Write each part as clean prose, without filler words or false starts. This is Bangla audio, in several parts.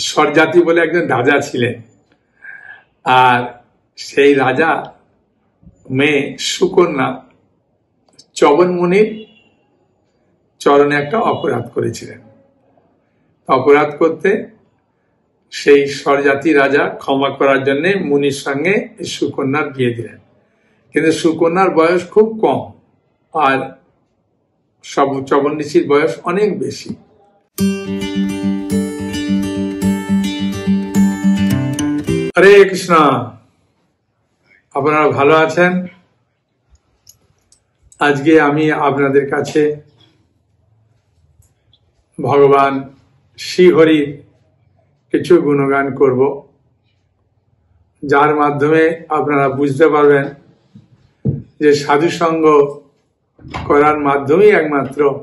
सरजाति बोले एक राजा छिलेन और सेई राजा में सुकन्या चवनमुनिर चरणे एक अपराध करेछिलेन। अपराध करते सेई सरजाति राजा क्षमा करार जन्य मुनिर संगे सुकन्यार बिये दिलेन, किन्तु सुकन्यार बयस खूब कम और सब चवनऋषिर बयस अनेक बेशी। हरे कृष्ण, अपनारा भालो आछेन? आजके आमी आपनादेर काछे भगवान श्रीहरि किछु गुणगान करब, जार माध्यमे आपनारा बुझते पारबेन जे साधु संग करार माध्यमेई एकमात्र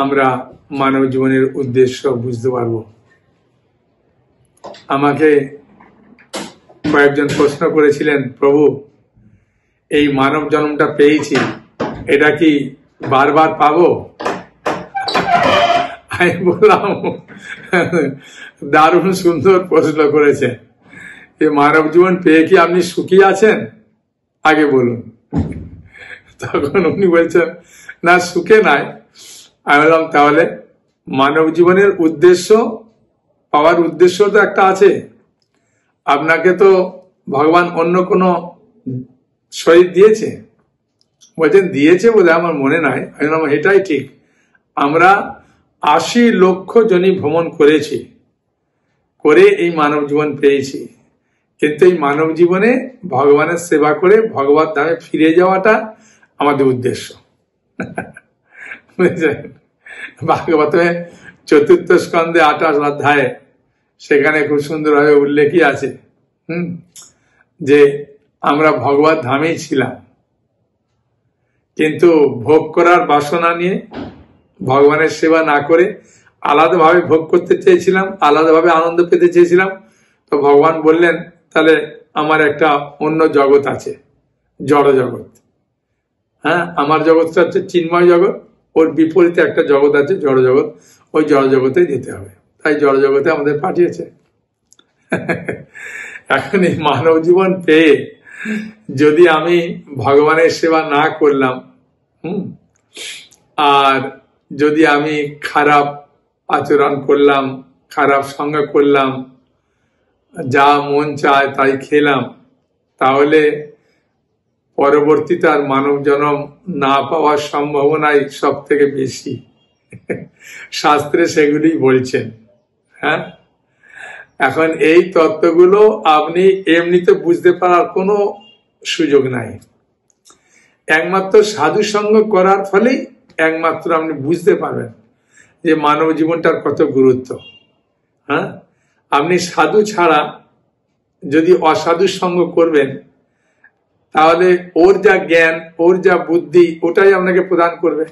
आमरा मानव जीवनेर उद्देश्य बुझते पारब। आमाके कयेकजन प्रश्न करेছিলেন, प्रभु এই मानव जन्मটা পেয়েছি এটা কি বারবার পাবো? আমি বললাম দারুণ সুন্দর প্রশ্ন করেছেন, এই मानव जीवन পেয়ে কি আপনি সুখী আছেন আগে বলুন। তখন উনি বলছেন না সুখে নাই। আমি বললাম তাহলে मानव জীবনের উদ্দেশ্য পাওয়ার উদ্দেশ্য তো একটা আছে, আপনাকে তো ভগবান অন্য কোনো শরীর দিয়েছে? বলেন দিয়েছে বলে আমার মনে নাই। আমি এটাই ঠিক, আমরা ৮০ লক্ষ জনই ভ্রমণ করেছি, করে এই মানব জীবন পেয়েছি, কিন্তু এই মানব জীবনে ভগবানের সেবা করে ভগবত ধামে ফিরে যাওয়াটা আমাদের উদ্দেশ্য। ভাগবতে চতুর্থ স্কন্ধে ২৮ অধ্যায়ে সেখানে খুব সুন্দরভাবে উল্লেখই আছে যে আমরা ভগবত ধামেই ছিলাম, কিন্তু ভোগ করার বাসনা নিয়ে ভগবানের সেবা না করে আলাদাভাবে ভোগ করতে চেয়েছিলাম, আলাদাভাবে আনন্দ পেতে চেয়েছিলাম। তো ভগবান বললেন তাহলে আমার একটা অন্য জগৎ আছে, জড় জগৎ। হ্যাঁ, আমার জগৎটা হচ্ছে চিন্ময় জগৎ, ওর বিপরীতে একটা জগৎ আছে জড় জগৎ, ওই জড় জগতে যেতে হবে। তাই জড় জগতে আমাদের পাঠিয়েছে। এখন এই মানব জীবন পেয়ে যদি আমি ভগবানের সেবা না করলাম আর যদি আমি খারাপ আচরণ করলাম, খারাপ সঙ্গ করলাম, যা মন চায় তাই খেলাম, তাহলে পরবর্তীতে আর মানব জন্ম না পাওয়ার সম্ভাবনাই সব থেকে বেশি। শাস্ত্রে সেগুলি বলছেন। হ্যাঁ, এখন এই তত্ত্বগুলো আপনি এমনিতে বুঝতে পারার কোনো সুযোগ নাই, একমাত্র সাধু সঙ্গ করার ফলেই একমাত্র আপনি বুঝতে পারবেন যে মানব জীবনটার কত গুরুত্ব। হ্যাঁ, আপনি সাধু ছাড়া যদি অসাধু সঙ্গ করবেন তাহলে ওর যা জ্ঞান, ওর যা বুদ্ধি, ওটাই আপনাকে প্রদান করবে,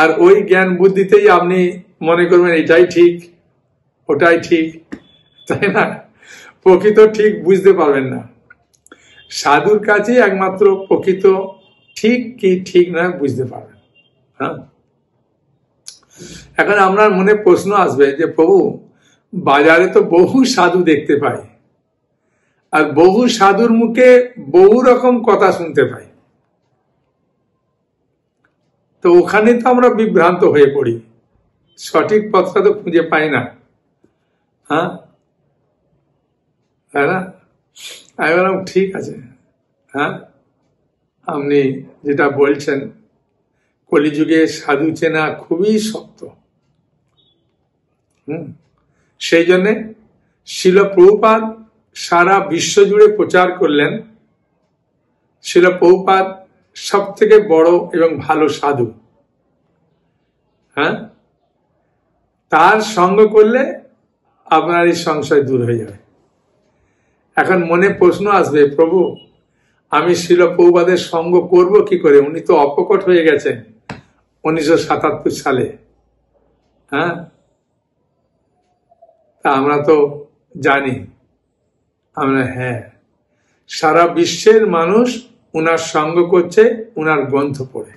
আর ওই জ্ঞান বুদ্ধিতেই আপনি মনে করবেন এটাই ঠিক ওটাই ঠিক, তাই না? প্রকৃত ঠিক বুঝতে পারবেন না। সাধুর কাছে একমাত্র প্রকৃত ঠিক কি ঠিক না বুঝতে পারবেন। হ্যাঁ, এখন আপনার মনে প্রশ্ন আসবে যে প্রভু বাজারে তো বহু সাধু দেখতে পাই, আর বহু সাধুর মুখে বহু রকম কথা শুনতে পাই, তো ওখানে তো আমরা বিভ্রান্ত হয়ে পড়ি, সঠিক পথটা তো খুঁজে পাই না। হ্যাঁ, তাই না? আমি বললাম ঠিক আছে, হ্যাঁ আপনি যেটা বলছেন কলিযুগে সাধু চেনা খুবই শক্ত। সেই জন্যে শিল প্রভুপাদ সারা বিশ্ব জুড়ে প্রচার করলেন, শিল প্রভুপাদ সব থেকে বড় এবং ভালো সাধু। হ্যাঁ, তার সঙ্গ করলে আপনার এই সংশয় দূর হয়ে যাবে। এখন মনে প্রশ্ন আসবে প্রভু আমি শিল প্রভুপাদের সঙ্গ করব কি করে? উনি তো অপ্রকট হয়ে গেছেন 1977 সালে। হ্যাঁ, তা আমরা তো জানি, আমরা হ্যাঁ সারা বিশ্বের মানুষ উনার সঙ্গ করছে উনার গ্রন্থ পড়ে।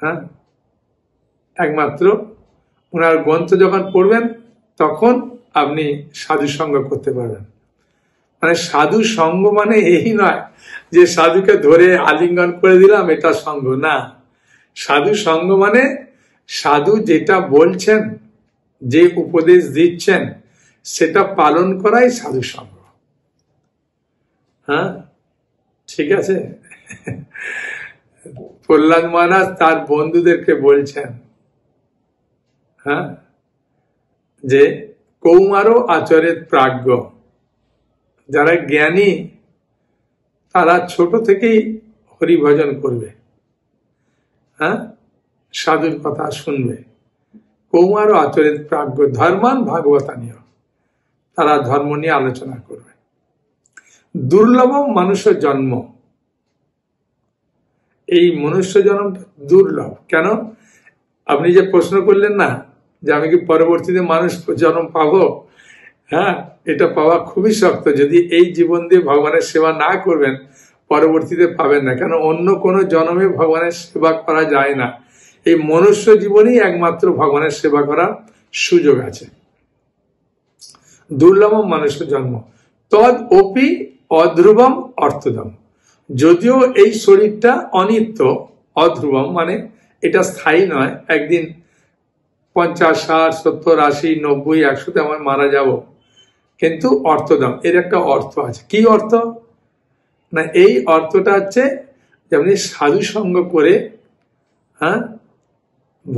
হ্যাঁ, একমাত্র ওনার গ্রন্থ যখন পড়বেন তখন আপনি সাধু সঙ্গ করতে পারবেন। মানে সাধু সঙ্গ মানে এই নয় যে সাধুকে ধরে আলিঙ্গন করে দিলাম, এটা সঙ্গ না। সাধু সঙ্গ মানে সাধু যেটা বলছেন, যে উপদেশ দিচ্ছেন সেটা পালন করাই সাধু সঙ্গ। হ্যাঁ, ঠিক আছে। প্রহ্লাদ মহারাজ তার বন্ধুদেরকে বলছেন, হ্যাঁ, যে কৌমারো আচরে প্রাজ্ঞ, যারা জ্ঞানী তারা ছোট থেকেই হরিভজন করবে, হ্যাঁ, সাধুর কথা শুনবে। কৌমারও আচরিত প্রাজ্ঞ ধর্মান ভাগবতানীয়, তারা ধর্ম নিয়ে আলোচনা করবে। দুর্লভ মানুষের জন্ম, এই মনুষ্য জন্মটা দুর্লভ। কেন? আপনি যে প্রশ্ন করলেন না যে আমি কি পরবর্তীতে মানুষ জন্ম পাবো, হ্যাঁ, এটা পাওয়া খুবই শক্ত। যদি এই জীবন দিয়ে ভগবানের সেবা না করবেন পরবর্তীতে পাবেন না। কেন? অন্য কোনো জন্মে ভগবানের সেবা করা যায় না, এই মনুষ্য জীবনেই একমাত্র ভগবানের সেবা করার সুযোগ আছে। দুর্লভ মানুষের জন্ম। তদ অপি অধ্রুবম অর্থদম, যদিও এই শরীরটা অনিত্য, অধ্রুবম মানে এটা স্থায়ী নয়, একদিন 50, 60, 70, 80, 90, 100 আমরা মারা যাব, কিন্তু অর্থদম, এর একটা অর্থ আছে। কি অর্থ? না, এই অর্থটা হচ্ছে যে আপনি সাধু সঙ্গ করে, হ্যাঁ,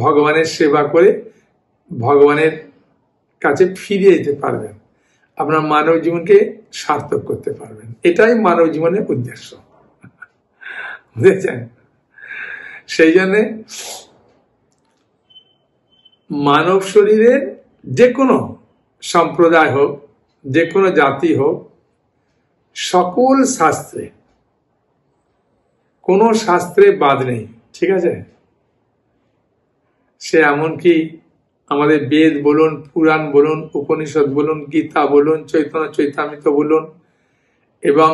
ভগবানের সেবা করে ভগবানের কাছে ফিরে যেতে পারবেন, আপনার মানব জীবনকে সার্থক করতে পারবেন। এটাই মানব জীবনের উদ্দেশ্য, বুঝেছেন? সেই জন্যে মানব শরীরের যে কোনো সম্প্রদায় হোক, যে কোনো জাতি হোক, সকল শাস্ত্রে, কোনো শাস্ত্রে বাদ নেই, ঠিক আছে? সে এমনকি আমাদের বেদ বলুন, পুরাণ বলুন, উপনিষদ বলুন, গীতা বলুন, চৈতন্য চৈতামৃত বলুন, এবং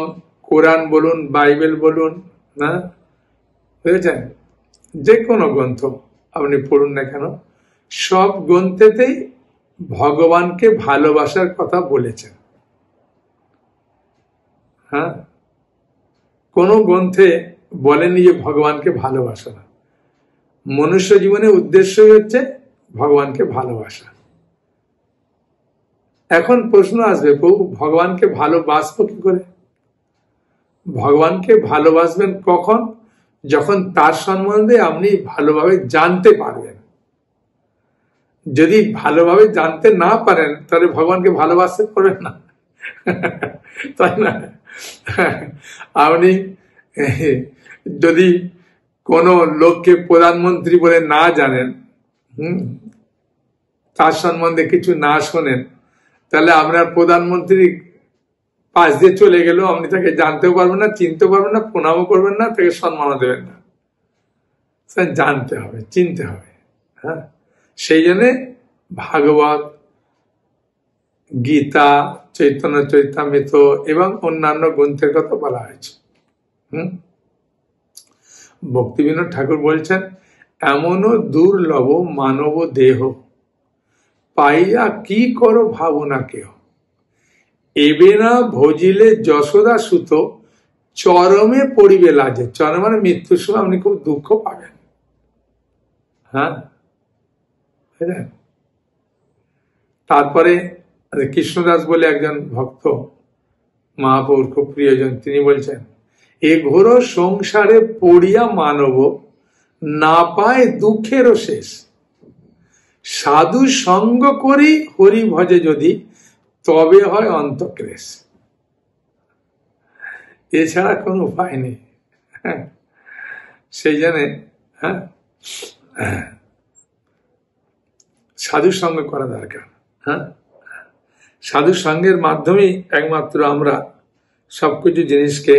কোরআন বলুন, বাইবেল বলুন, না, বুঝেছেন? যে কোনো গ্রন্থ আপনি পড়ুন না কেন, সব গ্রন্থেতেই ভগবানকে ভালোবাসার কথা বলেছেন। হ্যাঁ, কোনো গ্রন্থে বলেনি যে ভগবানকে ভালোবাসা না। মনুষ্য জীবনের উদ্দেশ্যই হচ্ছে ভগবানকে ভালোবাসা। এখন প্রশ্ন আসবে, প্রভু ভগবানকে ভালোবাসবো কি করে? ভগবানকে ভালোবাসবেন কখন? যখন তার সম্বন্ধে আপনি ভালোভাবে জানতে পারবেন। যদি ভালোভাবে জানতে না পারেন তাহলে ভগবানকে ভালোবাসতে পারবেন না, তাই না? আপনি যদি কোনো লোককে প্রধানমন্ত্রী বলে না জানেন, তার সম্বন্ধে কিছু না শোনেন, তাহলে আপনার প্রধানমন্ত্রী পাশ দিয়ে চলে গেলেও আপনি তাকে জানতেও পারবেন না, চিনতেও পারবেন না, প্রণামও করবেন না, তাকে সম্মানও দেবেন না। জানতে হবে, চিনতে হবে। হ্যাঁ, সেই জন্যে ভাগবত, গীতা, চৈতন্য চৈতামৃত এবং অন্যান্য গ্রন্থের কথা বলা হয়েছে। ভক্তি বিনোদ ঠাকুর বলছেন, এমনও দুর্লভ মানব দেহ পাইয়া কি করো ভাবনা কেহ, এবে না ভজিলে যশোদা সুত চরমে পড়িবে লাজে। চরম মানে মৃত্যুর সময় আপনি খুব দুঃখ পাবেন। হ্যাঁ, তারপরে কৃষ্ণদাস বলে একজন ভক্ত, মহাপুর খুব প্রিয়জন, তিনি বলছেন, এ ঘোর সংসারে পড়িয়া মানব না পায় দুঃখেরও শেষ, সাধু সঙ্গ করি হরি ভজে যদি তবে হয় অন্তক্লেশ। এছাড়া কোনো উপায় নেই। সেই জন্যে, হ্যাঁ, সাধু সঙ্গ করা দরকার। হ্যাঁ, সাধু সঙ্গের মাধ্যমেই একমাত্র আমরা সবকিছু জিনিসকে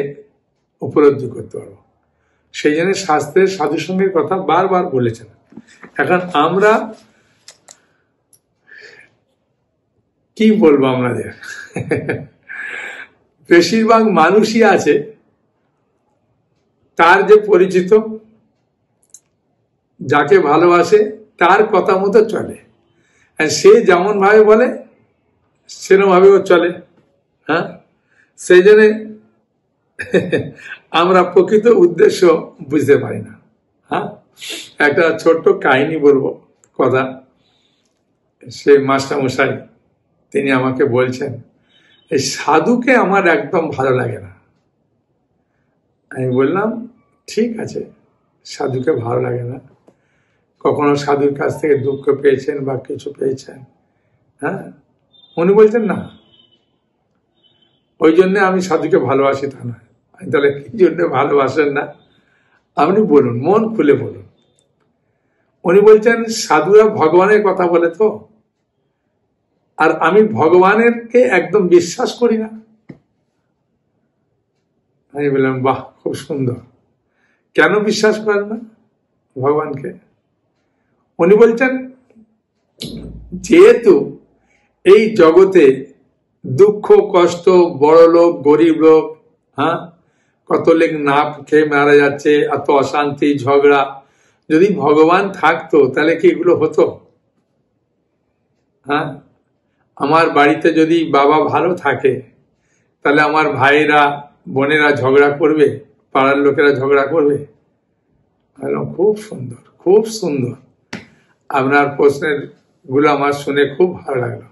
উপলব্ধি করতে পারবো। সেই জন্য শাস্ত্রে সাধু সঙ্গের কথা বারবার বলেছেন। এখন আমরা কি বলবো? আমাদের বেশিরভাগ মানুষই আছে তার যে পরিচিত, যাকে ভালোবাসে, তার কথা মতো চলে। से যেমন ভাবে বলে সেরকম ভাবে ও চলে। হ্যাঁ, সেই জন্য আমরা প্রকৃত উদ্দেশ্য বুঝতে পারি না। হ্যাঁ, একটা ছোট্ট কাহিনী বলবো কথা। সেই মাস্টারমশাই তিনি আমাকে বলছেন, এই সাধুকে আমার একদম ভালো লাগে না। আমি বললাম ঠিক আছে, সাধুকে ভালো লাগে না, কখনো সাধুর কাছ থেকে দুঃখ পেয়েছেন বা কিছু পেয়েছেন? হ্যাঁ, উনি বলছেন না, ওই জন্যে আমি সাধুকে ভালোবাসি তা না। আমি তাহলে কি জন্য ভালোবাসেন না, আপনি বলুন, মন খুলে বলুন। উনি বলছেন সাধুরা ভগবানের কথা বলে তো, আর আমি ভগবানেরকে একদম বিশ্বাস করি না। আমি বললাম বাহ, খুব সুন্দর, কেন বিশ্বাস করেন না ভগবানকে? উনি বলছেন যেহেতু এই জগতে দুঃখ কষ্ট, বড় লোক গরিব লোক, হ্যাঁ, কত লোক না খেয়ে মারা যাচ্ছে, এত অশান্তি ঝগড়া, যদি ভগবান থাকতো তাহলে কি এগুলো হতো? হ্যাঁ, আমার বাড়িতে যদি বাবা ভালো থাকে তাহলে আমার ভাইরা বোনেরা ঝগড়া করবে, পাড়ার লোকেরা ঝগড়া করবে? খুব সুন্দর, খুব সুন্দর, আপনার প্রশ্নের গুলো আমার শুনে খুব ভালো লাগলো।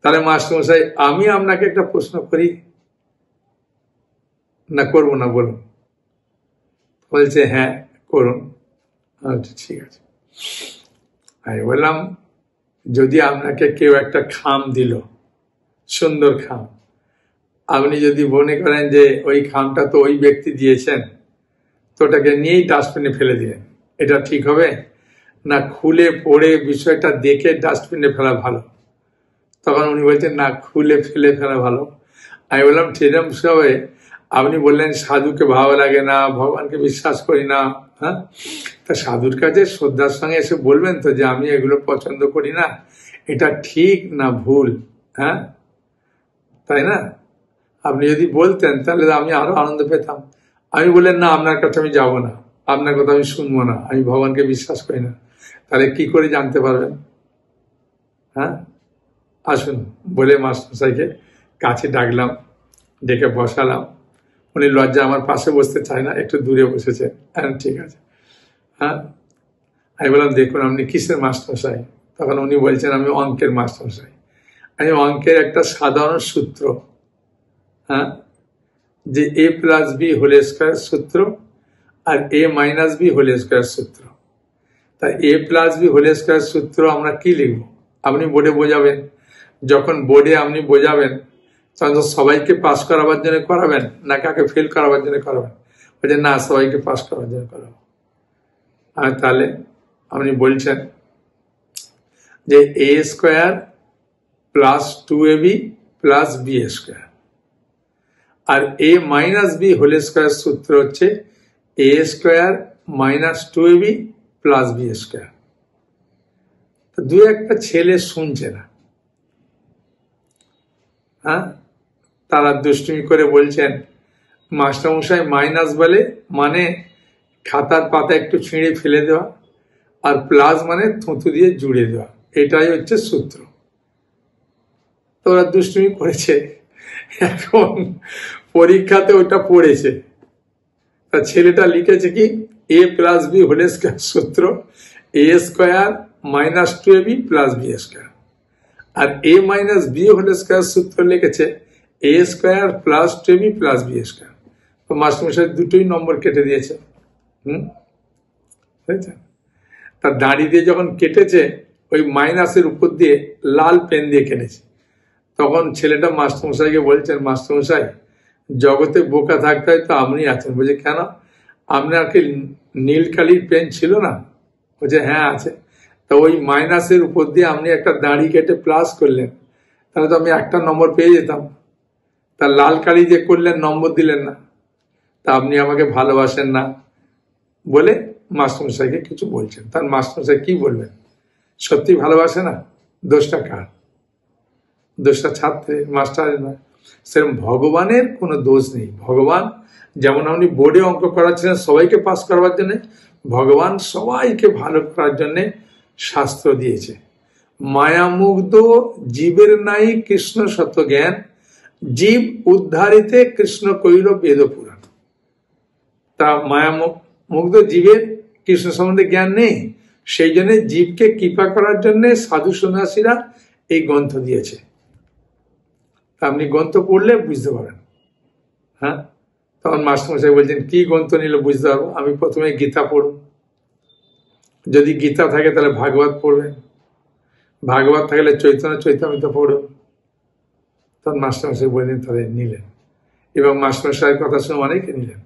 তাহলে মাস্টারমশাই আমি আপনাকে একটা প্রশ্ন করি না, করবো না, বলুন। বলছে হ্যাঁ করুন। ঠিক আছে, আমি বললাম যদি আপনাকে কেউ একটা খাম দিল, সুন্দর খাম, আপনি যদি মনে করেন যে ওই খামটা তো ওই ব্যক্তি দিয়েছেন, তো ওটাকে নিয়েই ডাস্টবিনে ফেলে দিলেন, এটা ঠিক হবে? না খুলে পড়ে বিষয়টা দেখে ডাস্টবিনে ফেলা ভালো? তখন উনি বলছেন না, খুলে ফেলে ফেলা ভালো। আমি বললাম সেরকম সবে আপনি বললেন সাধুকে ভালো লাগে না, ভগবানকে বিশ্বাস করি না। হ্যাঁ, তা সাধুর কাছে শ্রদ্ধার সঙ্গে এসে বলবেন তো যে আমি এগুলো পছন্দ করি না, এটা ঠিক না ভুল? হ্যাঁ, তাই না? আপনি যদি বলতেন তাহলে আমি আরো আনন্দ পেতাম। আমি বললেন না, আপনার কাছে আমি যাব না, আপনার কথা আমি শুনবো না, আমি ভগবানকে বিশ্বাস করি না। তাহলে কি করে জানতে পারবেন? হ্যাঁ, আসুন বলে মাস্টারমশাইকে কাছে ডাকলাম, ডেকে বসালাম। উনি লজ্জা আমার পাশে বসতে চায় না, একটু দূরে বসেছে। ঠিক আছে। হ্যাঁ, আমি বললাম দেখুন আপনি কিসের মাস্টারমশাই? তখন উনি বলছেন আমি অঙ্কের মাস্টারমশাই। আমি অঙ্কের একটা সাধারণ সূত্র, হ্যাঁ, যে a+b² সূত্র আর a-b² সূত্র। তা a+b² সূত্র আমরা কি লিখব? আপনি বোর্ডে বোঝাবেন, যখন বোর্ডে আপনি বোঝাবেন তখন সবাইকে পাস করাবার জন্য করাবেন না কাকে ফেল করাবার জন্য করাবেন? বলছে না, সবাইকে পাস করাবার জন্য করাবো। আর তাহলে আপনি বলছেন যে a² + 2ab + ba² আর a-b² সূত্র হচ্ছে a² - 2ab + b²। দু একটা ছেলে শুনছে না, হ্যাঁ, তারা দুষ্টুমি করে বলছেন মাস্টারমশাই মাইনাস বলে মানে খাতার পাতা একটু ছিঁড়ে ফেলে দেওয়া, আর প্লাস মানে থুতু দিয়ে জুড়ে দেওয়া, এটাই হচ্ছে সূত্র। তো ওরা দুষ্টুমি করেছে, এখন পরীক্ষাতে ওটা পড়েছে। তা ছেলেটা লিখেছে কি a+b² সূত্র a² - 2ab + b² R a - b² সূত্র লিখেছে a² + 2ab + b²। তো মাস্টারমশাই দুটোই নম্বর কেটে দিয়েছে। তা দাঁড়ি দিয়ে যখন কেটেছে, ওই মাইনাসের উপর দিয়ে লাল পেন দিয়ে কেটেছে। তখন ছেলেটা মাস্টারমশাইকে বলছেন মাস্টারমশাই জগতে বোকা থাকতে হয় তো আপনি আছেন। বলছে কেন, আপনার কি নীল কালির পেন ছিল না? বলছে হ্যাঁ আছে। তো ওই মাইনাসের উপর দিয়ে আপনি একটা দাঁড়ি কেটে প্লাস করলেন, তাহলে তো আমি একটা নম্বর পেয়ে যেতাম। তা লাল কালি দিয়ে করলেন, নম্বর দিলেন না। তা আপনি আমাকে ভালোবাসেন না বলে মাস্টারমশাইকে কিছু বলছেন। তার মাস্টারমশাই কি বলবেন? সত্যি ভালোবাসে না? দোষটা কার? দোষটা ছাত্রে, মাস্টারের না। সেরকম ভগবানের কোনো দোষ নেই। ভগবান যেমন আপনি বোর্ডে অঙ্ক করাচ্ছিলেন সবাইকে পাস করবার জন্যে, ভগবান সবাইকে ভালো করার জন্যে শাস্ত্র দিয়েছে। मायामुग्ध जीवर नाई कृष्ण शतज्ञान जीव उद्धारिते कृष्ण कइल वेद पुराण। ता मायामुग्ध जीवर कृष्ण सम्बन्धे ज्ञान नहीं সেই জন্য জীবকে কৃপা করার জন্য সাধু সন্ন্যাসীরা এই গ্রন্থ দিয়েছে। আপনি গ্রন্থ পড়লে বুঝতে পারেন। হ্যাঁ, তখন মাস্টারমশাই বলছেন কি গ্রন্থ নিলে বুঝতে পারবো? আমি প্রথমে গীতা পড়ব, যদি গীতা থাকে তাহলে ভাগবত পড়বেন, ভাগবত থাকলে চৈতন্য পড়ব। তখন মাস্টারমশাই বললেন তাহলে নিলেন, এবং মাস্টারমশাইয়ের কথা শুনে অনেকে নিলেন।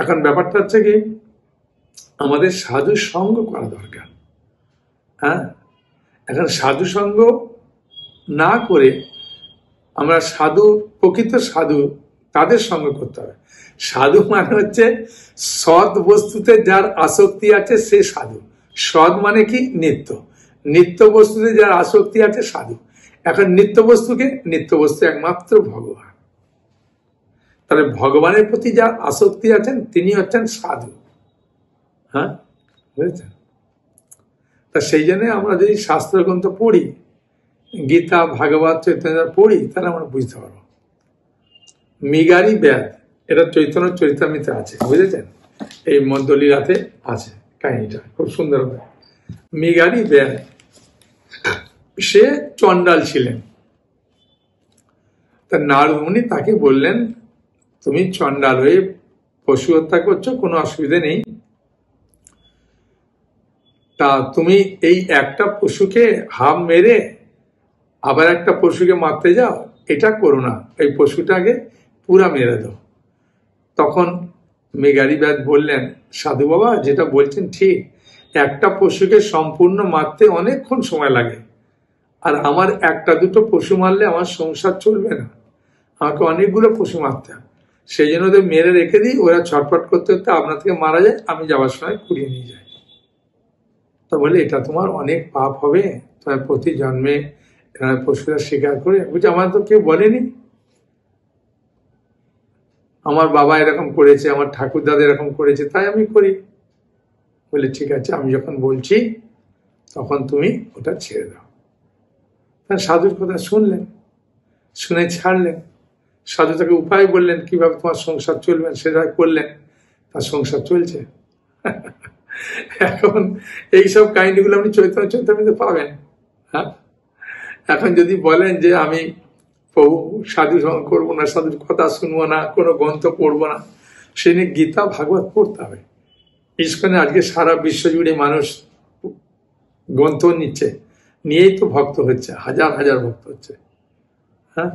এখন ব্যাপারটা হচ্ছে কি, আমাদের সাধু সঙ্গ করা দরকার। হ্যাঁ, এখন সাধু সঙ্গ না করে আমরা সাধু প্রকৃত সাধু তাদের সঙ্গ করতে হবে। সাধু মানে হচ্ছে সৎ বস্তুতে যার আসক্তি আছে সে সাধু। সৎ মানে কি? নিত্য, নিত্য বস্তুতে যার আসক্তি আছে সাধু। এখন নিত্য বস্তু একমাত্র ভগবান। তাহলে ভগবানের প্রতি যার আসক্তি আছেন তিনি হচ্ছেন সাধু। হ্যাঁ, বুঝেছেন? তা সেই জন্য আমরা যদি শাস্ত্রগ্রন্থ পড়ি, গীতা ভাগবত চৈতন্য পড়ি, তাহলে আমরা বুঝতে পারবো। মিগারি ব্যাধ, এটা চৈতন্য চরিতামৃতে আছে, বুঝেছেন? এই মধ্যলীলাতে আছে কাহিনীটা, খুব সুন্দর। মিগারি ব্যাধ, সে চণ্ডাল ছিলেন। তা নারদ মুনি তাকে বললেন তুমি চণ্ডাল হয়ে পশু হত্যা করছো, কোনো অসুবিধা নেই, তা তুমি এই একটা পশুকে হাম মেরে আবার একটা পশুকে মারতে যাও, এটা করো না, এই পশুটাকে পুরা মেরে দাও। তখন মেগারি ব্যাধ বললেন সাধু বাবা যেটা বলছেন ঠিক, একটা পশুকে সম্পূর্ণ মারতে অনেকক্ষণ সময় লাগে, আর আমার একটা দুটো পশু মারলে আমার সংসার চলবে না, আমাকে অনেকগুলো পশু মারতে হয়। সেই জন্য ওদের মেরে রেখে দিই, ওরা ছটফট করতে করতে আপনার থেকে মারা যায়, আমি যাওয়ার সময় কুড়িয়ে নিয়ে যাই। তা বলে এটা তোমার অনেক পাপ হবে, তোমার প্রতি জন্মে পশুরা স্বীকার করে। বুঝছি আমার তো কেউ বলেনি, আমার বাবা এরকম করেছে, আমার ঠাকুর দাদা এরকম করেছে, তাই আমি করি। বলে ঠিক আছে, আমি যখন বলছি তখন তুমি ওটা ছেড়ে দাও। তার সাধুর কথা শুনলেন, শুনে ছাড়লেন। সাধু তাকে উপায় বললেন কিভাবে তোমার সংসার চলবেন, সেটা করলেন, তার সংসার চলছে। এখন এইসব কাহিনীগুলো আপনি চৈতন্য পাবেন। হ্যাঁ, এখন যদি বলেন যে আমি প্রভু সাধু সঙ্গ করবো না, সাধুর কথা শুনবো না, কোনো গ্রন্থ পড়বো না, সে নিয়ে গীতা ভাগবত পড়তে হবে। ইস্কনে আজকে সারা বিশ্ব জুড়ে মানুষ গ্রন্থ নিচ্ছে, নিয়েই তো ভক্ত হচ্ছে, হাজার হাজার ভক্ত হচ্ছে। হ্যাঁ,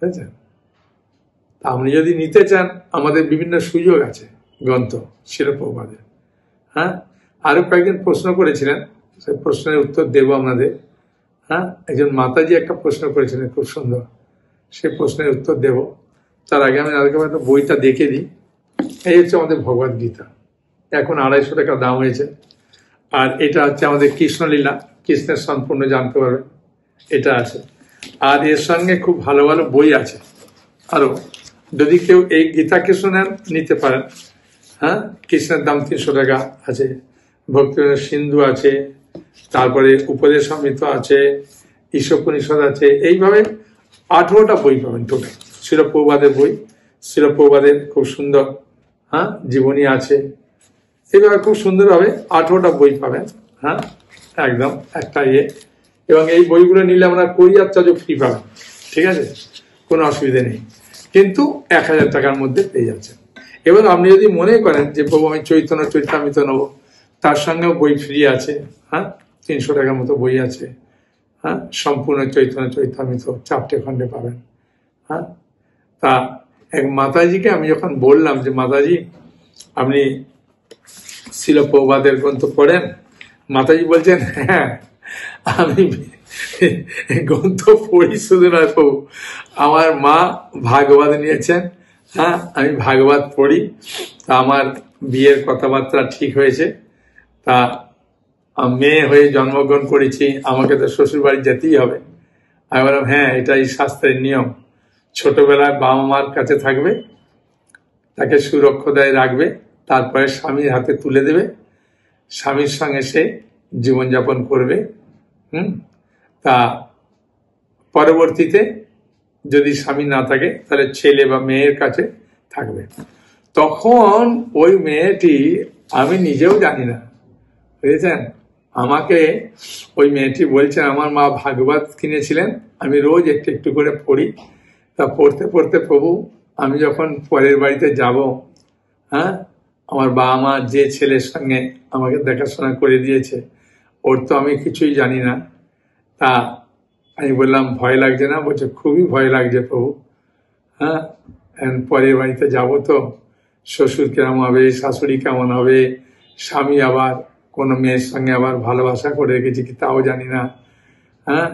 বুঝেছেন? তা আপনি যদি নিতে চান আমাদের বিভিন্ন সুযোগ আছে গ্রন্থ শিরোপবাদের। হ্যাঁ, আরো কয়েকজন প্রশ্ন করেছিলেন, সেই প্রশ্নের উত্তর দেবো আপনাদের। হ্যাঁ, একজন মাতাজি একটা প্রশ্ন করেছিলেন খুব সুন্দর, সেই প্রশ্নের উত্তর দেব। তার আগে আমি আরেকবার একটা বইটা দেখে দিই। এই হচ্ছে আমাদের ভগবদ্গীতা, এখন 250 টাকা দাম হয়েছে। আর এটা হচ্ছে আমাদের কৃষ্ণলীলা, কৃষ্ণের সম্পূর্ণ জানতে পারবে, এটা আছে। আর এর সঙ্গে খুব ভালো ভালো বই আছে আরও, যদি কেউ এই গীতা কৃষ্ণ নেন নিতে পারেন। হ্যাঁ, কৃষ্ণের দাম 300 টাকা আছে। ভক্তি সিন্ধু আছে, তারপরে উপদেশ সমৃত আছে, ঈশ্বরপনিষদ আছে। এইভাবে 18টা বই পাবেন টোটাল। শিরপ্রবাদের বই, শিরপ্রবাদের খুব সুন্দর হ্যাঁ জীবনী আছে। এইভাবে খুব সুন্দরভাবে 18টা বই পাবেন। হ্যাঁ, একদম একটা ইয়ে। এবং এই বইগুলো নিলে আমরা কোরিয়ার চার্জও ফ্রি পাবেন, ঠিক আছে, কোনো অসুবিধে নেই। কিন্তু 1000 টাকার মধ্যে পেয়ে যাচ্ছেন। এবার আপনি যদি মনে করেন যে প্রভু আমি চৈতন্য চরিতামৃত নেবো, তার সঙ্গেও বই ফ্রি আছে। হ্যাঁ, 300 টাকার মতো বই আছে। হ্যাঁ, সম্পূর্ণ চৈতন্য চরিতামৃত 4টে খণ্ডে পাবেন। হ্যাঁ, তা এক মাতাজিকে আমি যখন বললাম যে মাতাজি আপনি শিলপ্রবাদের গ্রন্থ পড়েন, মাতাজি বলছেন হ্যাঁ আমি গ্রন্থ পড়ি, শুধু নয় প্রভু আমার মা ভাগবত নিয়েছেন। হ্যাঁ, আমি ভাগবত পড়ি, তা আমার বিয়ের কথাবার্তা ঠিক হয়েছে, তা মেয়ে হয়ে জন্মগ্রহণ করেছি, আমাকে তো শ্বশুরবাড়ি যেতেই হবে। আমি বললাম হ্যাঁ এটাই শাস্ত্রের নিয়ম, ছোটবেলায় বাবা মার কাছে থাকবে, তাকে সুরক্ষায় রাখবে, তারপরে স্বামীর হাতে তুলে দেবে, স্বামীর সঙ্গে সে জীবনযাপন করবে। তা পরবর্তীতে যদি স্বামী না থাকে তাহলে ছেলে বা মেয়ের কাছে থাকবে। তখন ওই মেয়েটি, আমি নিজেও জানি না, বুঝেছেন, আমাকে ওই মেয়েটি বলছে আমার মা ভাগবত কিনেছিলেন, আমি রোজ একটু একটু করে পড়ি, তা পড়তে পড়তে প্রভু আমি যখন পরের বাড়িতে যাব, হ্যাঁ, আমার বাবা মা যে ছেলের সঙ্গে আমাকে দেখাশোনা করে দিয়েছে ওর তো আমি কিছুই জানি না। তা আমি বললাম ভয় লাগছে না? বলছে খুবই ভয় লাগছে প্রভু, হ্যাঁ, পরের বাড়িতে যাব তো শ্বশুর কেমন হবে, শাশুড়ি কেমন হবে, স্বামী আবার কোনো মেয়ের সঙ্গে আবার ভালোবাসা করে রেখেছে কি তাও জানি না, হ্যাঁ,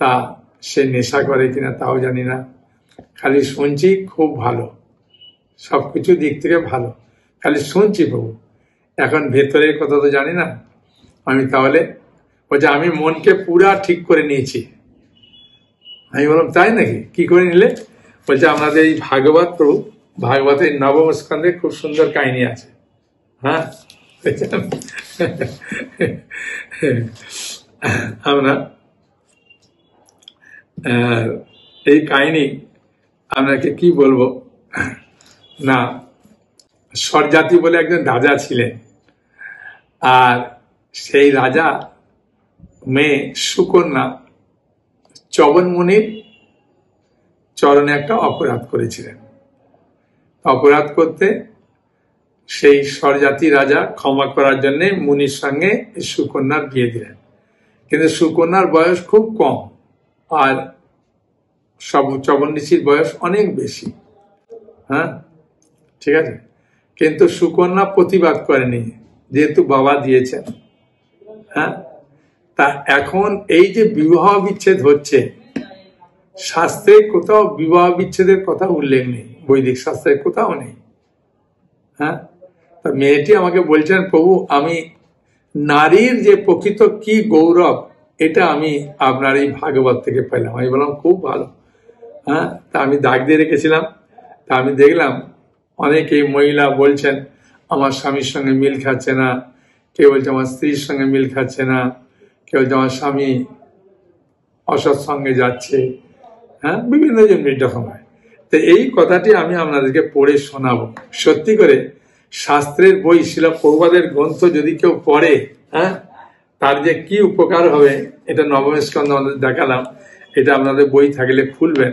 তা সে নেশা করে কিনা তাও জানি না, খালি শুনছি খুব ভালো, সব কিছু দিক থেকে ভালো, খালি শুনছি প্রভু, এখন ভেতরের কথা তো জানি না আমি। তাহলে বলছে আমি মনকে পুরা ঠিক করে নিয়েছি। আমি বললাম তাই নাকি, কি করে নিলে? বলছে আমাদের এই ভাগবত প্রভু, ভাগবতের নবম স্কন্ধে খুব সুন্দর কাহিনী আছে, হ্যাঁ, আমরা এই কাহিনী আপনাকে কি বলবো না। সরজাতি বলে একজন রাজা ছিলেন, আর সেই রাজা মেয়ে সুকন্যা চবনমুনির চরণে একটা অপরাধ করেছিলেন। অপরাধ করতে সেই স্বরজাতি রাজা ক্ষমা করার জন্যে মুনির সঙ্গে সুকন্যার বিয়ে দিলেন, কিন্তু সুকন্যার বয়স খুব কম আর সব চবনঋষির বয়স অনেক বেশি, হ্যাঁ, ঠিক আছে, কিন্তু সুকন্যা প্রতিবাদ করেনি যেহেতু বাবা দিয়েছেন, হ্যাঁ। তা এখন এই যে বিবাহ বিচ্ছেদ হচ্ছে, শাস্ত্রে কোথাও বিবাহ বিচ্ছেদের কথা উল্লেখ নেই, বৈদিক শাস্ত্রে কোথাও নেই, হ্যাঁ। তা মেয়েটি আমাকে বলছেন প্রভু আমি নারীর যে প্রকৃত কি গৌরব এটা আমি আপনার এই ভাগবত থেকে পেলাম। আমি বললাম খুব ভালো, হ্যাঁ। তা আমি দাগ দিয়ে রেখেছিলাম, তা আমি দেখলাম অনেকেই মহিলা বলছেন আমার স্বামীর সঙ্গে মিল খাচ্ছে না, কেউ বলছে আমার স্ত্রীর সঙ্গে মিল খাচ্ছে না, কেউ বলছে আমার স্বামী অসৎ সঙ্গে যাচ্ছে, হ্যাঁ, বিভিন্ন জনের রকম হয়। তো এই কথাটি আমি আপনাদেরকে পড়ে শোনাবো। সত্যি করে শাস্ত্রের বই শিলা প্রভুপাদের গ্রন্থ যদি কেউ পড়ে, হ্যাঁ, তার যে কি উপকার হবে এটা নবম স্কন্ধ আমাদের দেখালাম, এটা আপনাদের বই থাকলে খুলবেন,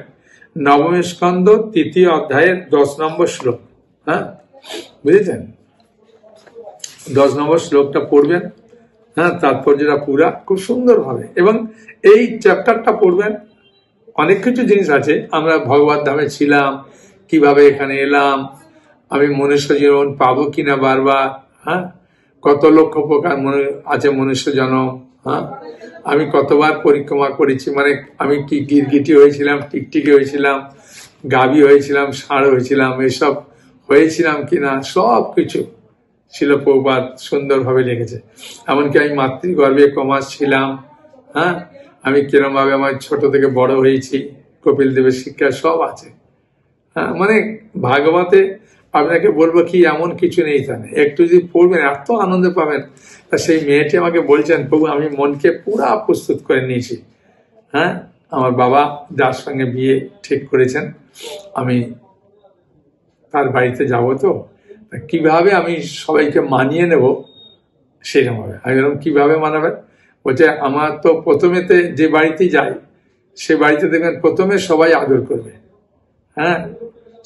নবম স্কন্ধ 3য় অধ্যায়ের 10 নম্বর শ্লোক, হ্যাঁ, বুঝেছেন, 10 নম্বর শ্লোকটা পড়বেন, হ্যাঁ, তাৎপর্যটা পুরা খুব সুন্দর হবে। এবং এই চ্যাপ্টারটা পড়বেন, অনেক কিছু জিনিস আছে, আমরা ভগবত ধামে ছিলাম, কিভাবে এখানে এলাম, আমি মনুষ্য জীবন পাবো কিনা বারবার, হ্যাঁ, কত লক্ষ প্রকার মনে আছে মনুষ্য জনম, হ্যাঁ, আমি কতবার পরিক্রমা করেছি, মানে আমি কি গিরগিটি হয়েছিলাম, টিকটিকি হয়েছিলাম, গাভী হয়েছিলাম, ষাঁড় হয়েছিলাম, এসব হয়েছিলাম কিনা সব কিছু শিল প্রভুপাদ সুন্দরভাবে লিখেছে। এমনকি আমি মাতৃগর্ভে কমাস ছিলাম, হ্যাঁ, আমি কিরমভাবে আমার ছোট থেকে বড় হয়েছি, কপিল দেবের শিক্ষা সব আছে, হ্যাঁ, মানে ভাগবতে আপনাকে বলবো কি এমন কিছু নেই, তাহলে একটু যদি পড়বেন এত আনন্দ পাবেন। তা সেই মেয়েটি আমাকে বলছেন প্রভু আমি মনকে পুরা প্রস্তুত করে নিয়েছি, হ্যাঁ, আমার বাবা যার সঙ্গে বিয়ে ঠিক করেছেন আমি তার বাড়িতে যাব, তো কিভাবে আমি সবাইকে মানিয়ে নেব সেরকম হবে। আমি বললাম কীভাবে মানাবেন? বলছে আমার তো প্রথমেতে যে বাড়িতে যাই সে বাড়িতে দেখবেন প্রথমে সবাই আদর করবে, হ্যাঁ,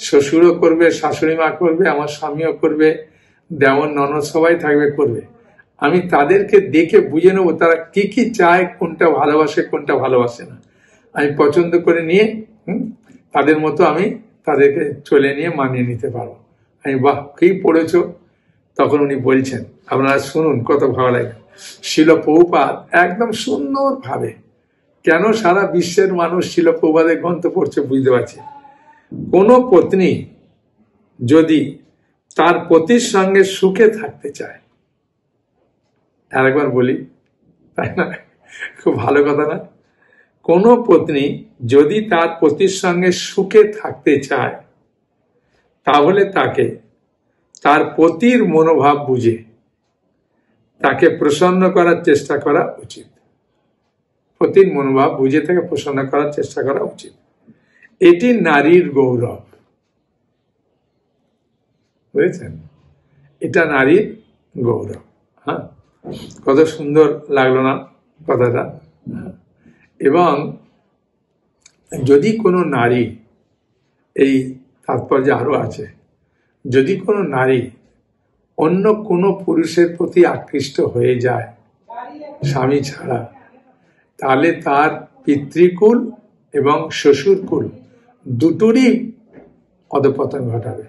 শ্বশুরও করবে, শাশুড়ি মা করবে, আমার স্বামীও করবে, দেওর ননদ সবাই থাকবে, করবে। আমি তাদেরকে দেখে বুঝে নেবো তারা কি চায়, কোনটা ভালোবাসে কোনটা ভালোবাসে না, আমি পছন্দ করে নিয়ে তাদের মতো আমি তাদেরকে চলে নিয়ে মানিয়ে নিতে পারবো। আমি বাহ কি পড়েছ, তখন উনি বলছেন, আপনারা শুনুন কত ভালো লাগে, শিল প্রভুপাদ একদম সুন্দরভাবে, কেন সারা বিশ্বের মানুষ শিল প্রভুপাদের গ্রন্থ পড়ছে বুঝতে পারছে। কোনো পত্নী যদি তার পতির সঙ্গে সুখে থাকতে চায়, আরেকবার বলি, তাই না, খুব ভালো কথা না, কোনো পত্নী যদি তার পতির সঙ্গে সুখে থাকতে চায় তাহলে তাকে তার পতির মনোভাব বুঝে তাকে প্রসন্ন করার চেষ্টা করা উচিত। প্রতির মনোভাব বুঝে থেকে পোষণা করার চেষ্টা করা উচিত। এটি নারীর গৌরব, বুঝেছেন? এটা নারীর গৌরব। হ্যাঁ, কত সুন্দর লাগলো না কথাটা। এবং যদি কোনো নারী, এই তাৎপর্য আরও আছে, যদি কোনো নারী অন্য কোনো পুরুষের প্রতি আকৃষ্ট হয়ে যায় স্বামী ছাড়া, তাহলে তার পিতৃকুল এবং শ্বশুরকুল দুটোরই অধপতন ঘটাবে,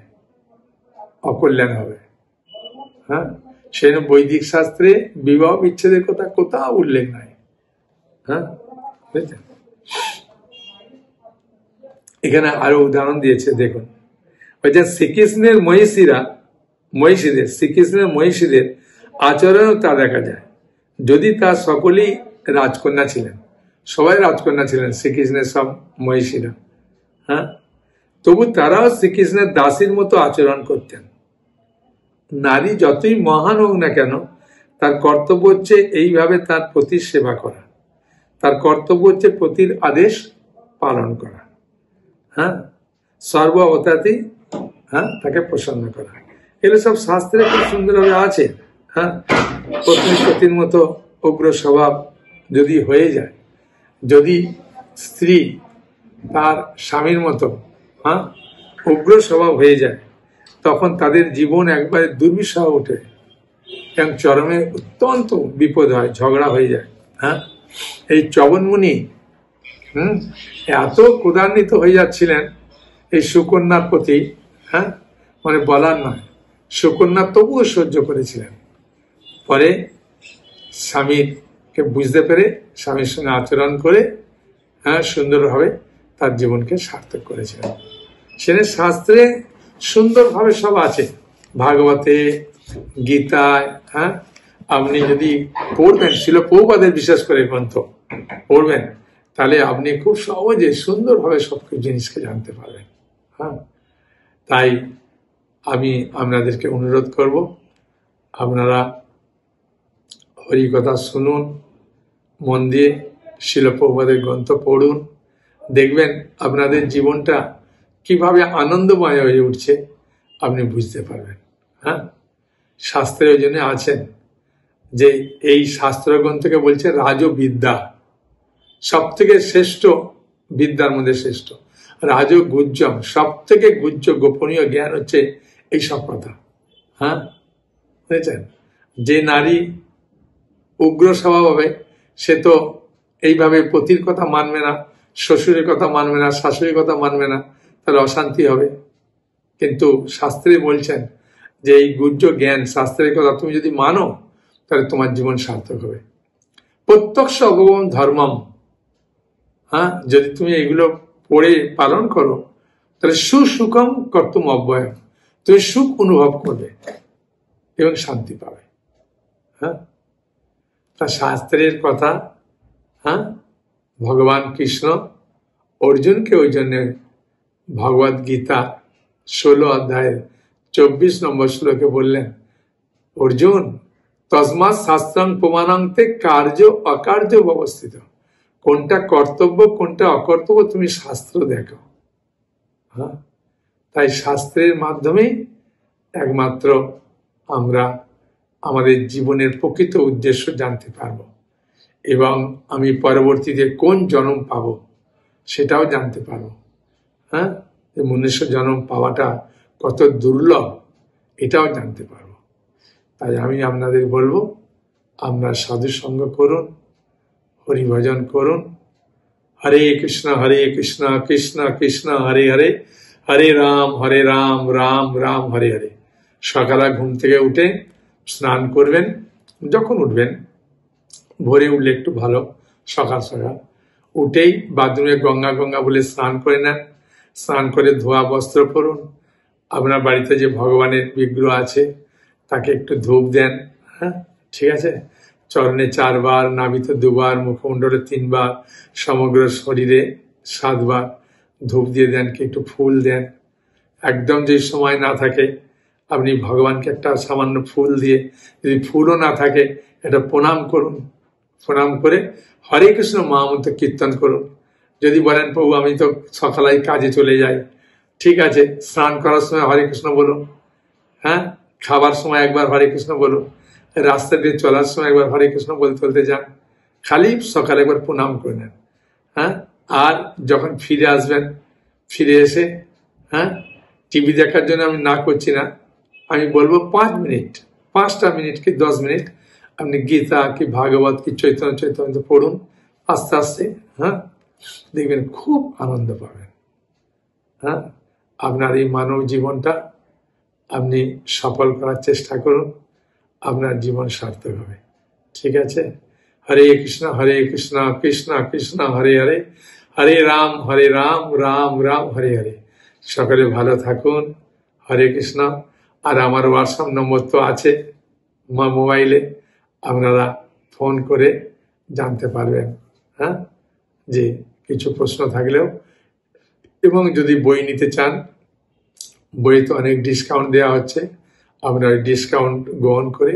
অকল্যাণ হবে। হ্যাঁ, সেই বৈদিক শাস্ত্রে বিবাহ বিচ্ছেদের কথা কোথাও উল্লেখ নাই। হ্যাঁ, এখানে আরো উদাহরণ দিয়েছে, দেখুন। ওই যে শ্রীকৃষ্ণের মহিষীদের আচরণও তা দেখা যায়। যদি তার সকলেই রাজকন্যা ছিলেন, সবাই রাজকন্যা ছিলেন শ্রীকৃষ্ণের সব মহিষীরা, হ্যাঁ, তবু তারাও শ্রীকৃষ্ণের দাসীর মতো আচরণ করতেন। নারী যতই মহান হোক না কেন, তার কর্তব্য হচ্ছে এইভাবে তার পতির সেবা করা, তার কর্তব্য হচ্ছে পতির আদেশ পালন করা। হ্যাঁ, সর্ব অবস্থাতেই হ্যাঁ তাকে প্রসন্ন করা, এগুলো সব শাস্ত্রে খুব সুন্দরভাবে আছে। হ্যাঁ, পতির মতো উগ্র স্বভাব যদি হয়ে যায়, যদি স্ত্রী তার স্বামীর মতো হ্যাঁ উগ্র স্বভাব হয়ে যায়, তখন তাদের জীবন একবারে দুর্বিষহ ওঠে এবং চরমে অত্যন্ত বিপদ হয়, ঝগড়া হয়ে যায়। হ্যাঁ, এই চবনমুনি এত ক্রোধান্বিত হয়ে যাচ্ছিলেন এই সুকন্যার প্রতি, হ্যাঁ, মানে বলার নয়। সুকন্যা তবুও সহ্য করেছিলেন, পরে স্বামীকে বুঝতে পেরে স্বামীর সঙ্গে আচরণ করে হ্যাঁ সুন্দরভাবে তার জীবনকে সার্থক করেছিলেন। সেটা শাস্ত্রে সুন্দরভাবে সব আছে, ভাগবতে, গীতায়। হ্যাঁ, আপনি যদি পড়বেন, শিল পৌপাদের বিশেষ করে গ্রন্থ পড়বেন, তাহলে আপনি খুব সহজে সুন্দরভাবে সব জিনিসকে জানতে পারবেন। হ্যাঁ, তাই আমি আপনাদেরকে অনুরোধ করব, আপনারা হরিকথা শুনুন, মন দিয়ে শিল পৌপাদের গ্রন্থ পড়ুন, দেখবেন আপনাদের জীবনটা কিভাবে আনন্দময় হয়ে উঠছে, আপনি বুঝতে পারবেন। হ্যাঁ, শাস্ত্রের জন্য আছেন যে এই শাস্ত্র গ্রন্থকে বলছে রাজবিদ্যা, সব থেকে শ্রেষ্ঠ বিদ্যার মধ্যে শ্রেষ্ঠ। রাজগুজ্জম, সব থেকে গুজ্জ গোপনীয় জ্ঞান হচ্ছে এই সব কথা। হ্যাঁ, বুঝেছেন? যে নারী উগ্র স্বভাব হবে, সে তো এইভাবে পতির কথা মানবে না, শ্বশুরের কথা মানবে না, শাশুড়ির কথা মানবে না, তাহলে অশান্তি হবে। কিন্তু শাস্ত্রে বলছেন যে এই গুজ্জ জ্ঞান, শাস্ত্রের কথা তুমি যদি মানো, তাহলে তোমার জীবন সার্থক হবে। প্রত্যক্ষ অবগম ধর্মম, হ্যাঁ, যদি তুমি এগুলো পড়ে পালন করো, তাহলে সুসুখম কর্তুম অব্যয়, তুমি সুখ অনুভব করবে এবং শান্তি পাবে। হ্যাঁ, তা শাস্ত্রের কথা। হ্যাঁ, ভগবান কৃষ্ণ অর্জুনকে ওই জন্যে ভগবত গীতা 16 অধ্যায়ের 24 নম্বর শ্লোকে বললেন, অর্জুন তসমাৎ শাস্ত্রং প্রমাণান্তে কার্য অকার্য অবস্থিত, কোনটা কর্তব্য কোনটা অকর্তব্য তুমি শাস্ত্র দেখো। হ্যাঁ, তাই শাস্ত্রের মাধ্যমেই একমাত্র আমরা আমাদের জীবনের প্রকৃত উদ্দেশ্য জানতে পারব, এবং আমি পরবর্তীতে কোন জন্ম পাব সেটাও জানতে পারব। হ্যাঁ, মনুষ্য জন্ম পাওয়াটা কত দুর্লভ এটাও জানতে পারব। তাই আমি আপনাদের বলবো, আপনারা সাধুসঙ্গ করুন, হরিভজন করুন। হরে কৃষ্ণ কৃষ্ণ কৃষ্ণ হরে হরে, হরে রাম রাম রাম হরে হরে। সকালে ঘুম থেকে উঠে স্নান করবেন, যখন উঠবেন ভোরে উঠলে একটু ভালো, সকাল সকাল উঠেই বাথরুমে গঙ্গা গঙ্গা বলে স্নান করে নেন, স্নান করে ধোয়া বস্ত্র পরুন। আপনার বাড়িতে যে ভগবানের বিগ্রহ আছে তাকে একটু ধূপ দেন। হ্যাঁ, ঠিক আছে? চরণে 4 বার, নাভিতে 2 বার, মুখমণ্ডলে 3 বার, সমগ্র শরীরে 7 বার ধূপ দিয়ে দেন, কি একটু ফুল দেন। একদম যে সময় না থাকে, আপনি ভগবানকে একটা সামান্য ফুল দিয়ে, যদি ফুলও না থাকে, এটা প্রণাম করুন, प्रणाम करे हरे कृष्ण महामंत्र कीर्तन करो। यदि बोलें प्रभु आमी तो सकाले काजे चले जाई, ठीक आछे, स्नान करार समय हरे कृष्ण बोलो, हाँ खाबार समय एक बार हरे कृष्ण बोलो, रास्ता दिए चलार समय एक बार हरे कृष्ण बोलते बोलते जान, खाली सकाले एक बार प्रणाम करे नेन, हाँ और जखन फिरे आसबेन फिरे एसे हाँ टीवी देखार जन्य आमी ना करछि ना, आमी बोलबो 5 मिनट 5टा मिनट कि 10 मिनट अपनी गीता की भागवत की चैतन्य चैतन्य पढ़ुन आस्ते आस्ते, हाँ देखें खूब आनंद पाबेन। हाँ आपनार ये मानव जीवनटा अपनी सफल करार चेष्टा करुन, आपनार जीवन सार्थक होबे। ठीक आछे, हरे कृष्णा कृष्णा कृष्णा हरे हरे, हरे राम राम राम हरे हरे। सकले भालो थाकुन, हरे कृष्णा। और आमार व्हाट्सएप नम्बर तो आछे मोबाइले, आपनारा फोन करे जानते पारबेन। हाँ जी किछु प्रश्न थाकलेओ एबं यदि बई निते चान, बई तो अनेक डिसकाउंट देया होच्छे, आपनारा डिसकाउंट ग्रहण करे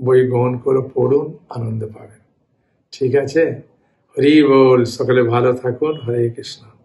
बई ग्रहण करे पढ़ुन, आनंद पाबेन। ठीक आछे, हरि बोल। सकले भालो थाकुन, हरे कृष्ण।